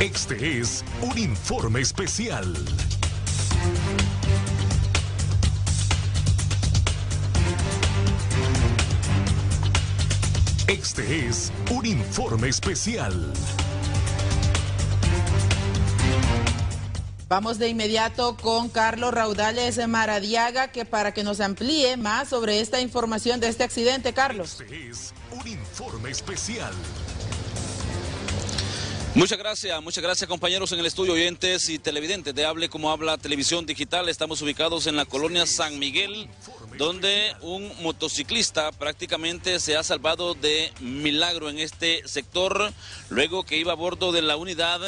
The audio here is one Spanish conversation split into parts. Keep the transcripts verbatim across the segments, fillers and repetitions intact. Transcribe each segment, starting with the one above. Este es un informe especial. Este es un informe especial. Vamos de inmediato con Carlos Raudales Maradiaga, que para que nos amplíe más sobre esta información de este accidente, Carlos. Este es un informe especial. Muchas gracias, muchas gracias compañeros en el estudio, oyentes y televidentes de Hable Como Habla Televisión Digital. Estamos ubicados en la colonia San Miguel, donde un motociclista prácticamente se ha salvado de milagro en este sector, luego que iba a bordo de la unidad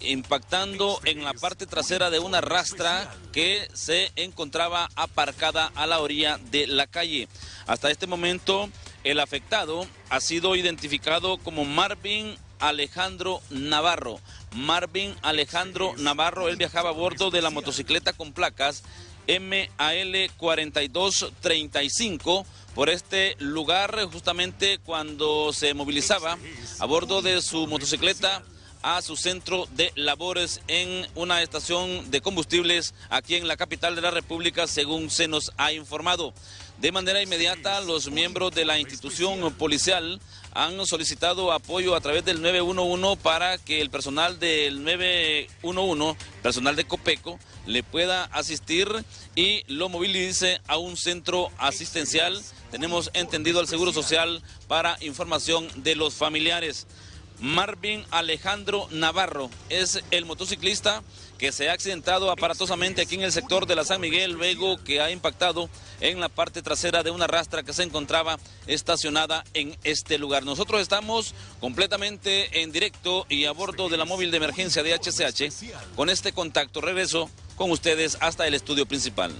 impactando en la parte trasera de una rastra que se encontraba aparcada a la orilla de la calle. Hasta este momento el afectado ha sido identificado como Marvin Alejandro Navarro. Marvin Alejandro Navarro, él viajaba a bordo de la motocicleta con placas M A L cuatro dos tres cinco por este lugar, justamente cuando se movilizaba a bordo de su motocicleta a su centro de labores en una estación de combustibles aquí en la capital de la República, según se nos ha informado. De manera inmediata, los miembros de la institución policial han solicitado apoyo a través del nueve uno uno para que el personal del nueve uno uno, personal de COPECO, le pueda asistir y lo movilice a un centro asistencial. Tenemos entendido al Seguro Social para información de los familiares. Marvin Alejandro Navarro es el motociclista que se ha accidentado aparatosamente aquí en el sector de la San Miguel, luego que ha impactado en la parte trasera de una rastra que se encontraba estacionada en este lugar. Nosotros estamos completamente en directo y a bordo de la móvil de emergencia de H C H con este contacto. Regreso con ustedes hasta el estudio principal.